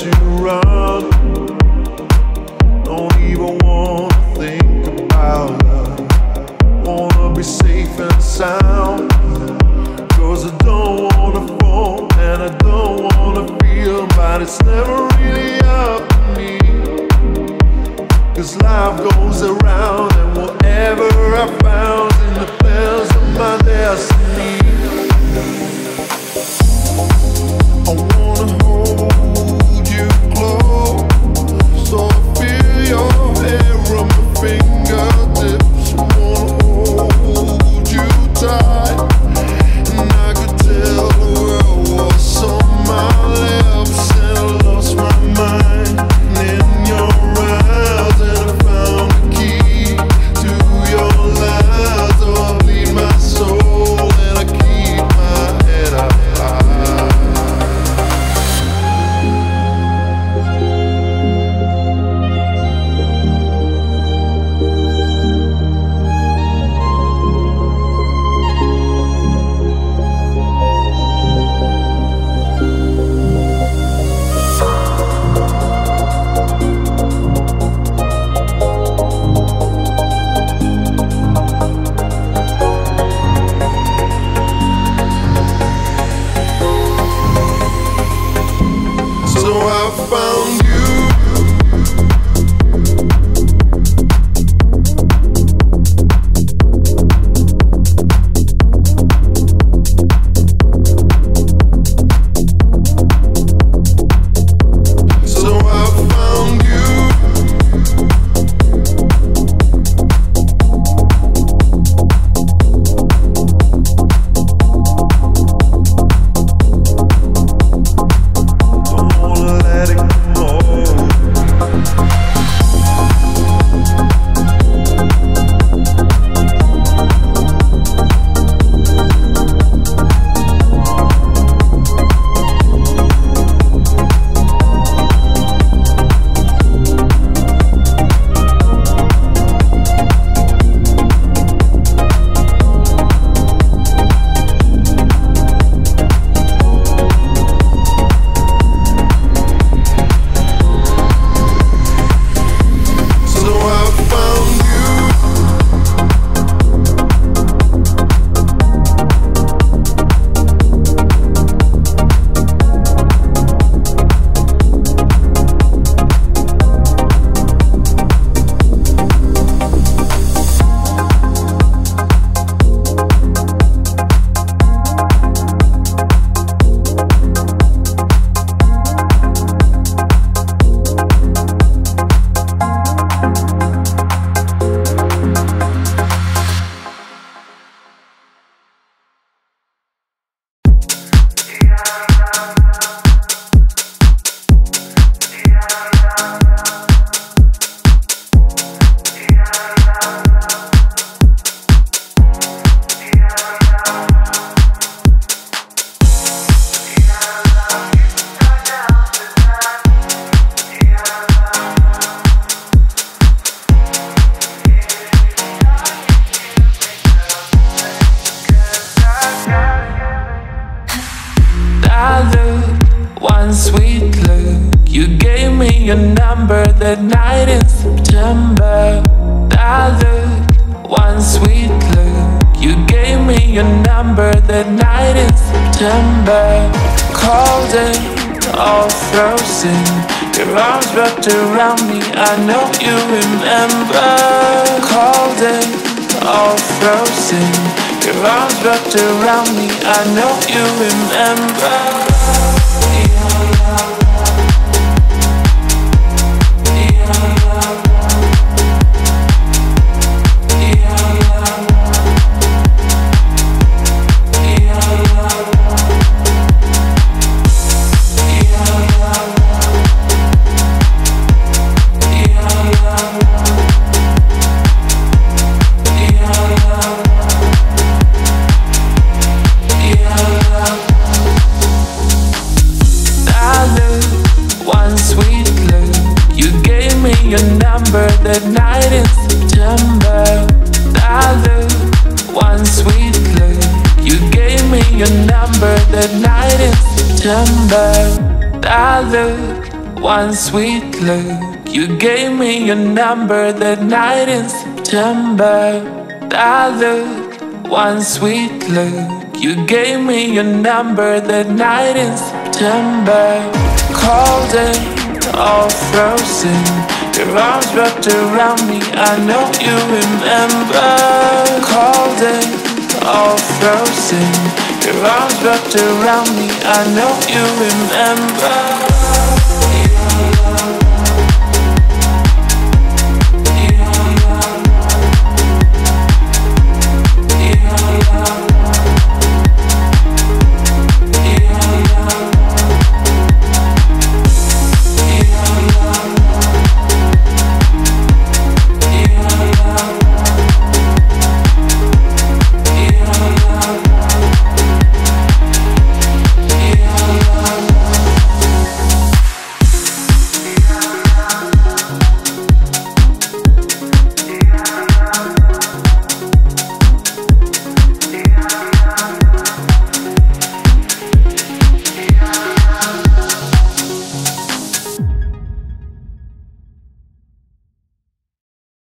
let you run. Don't even wanna think about love. Wanna be safe and sound, 'cause I don't wanna fall and I don't wanna feel, but it's never really up to me. 'Cause life goes around, and whatever I found in the fields of my destiny, I wanna hold you close, so I feel your hair on my fingertips. I wanna hold you tight, and I could tell the world was on my lips, and I lost my mind in your eyes, and I found the key to your lies. So I bleed my soul and I keep my head up high. one sweet look. You gave me your number that night in September. That look, one sweet look. You gave me your number that night in September. Cold and all frozen, your arms wrapped around me, I know you remember. Cold and all frozen, your arms wrapped around me, I know you remember.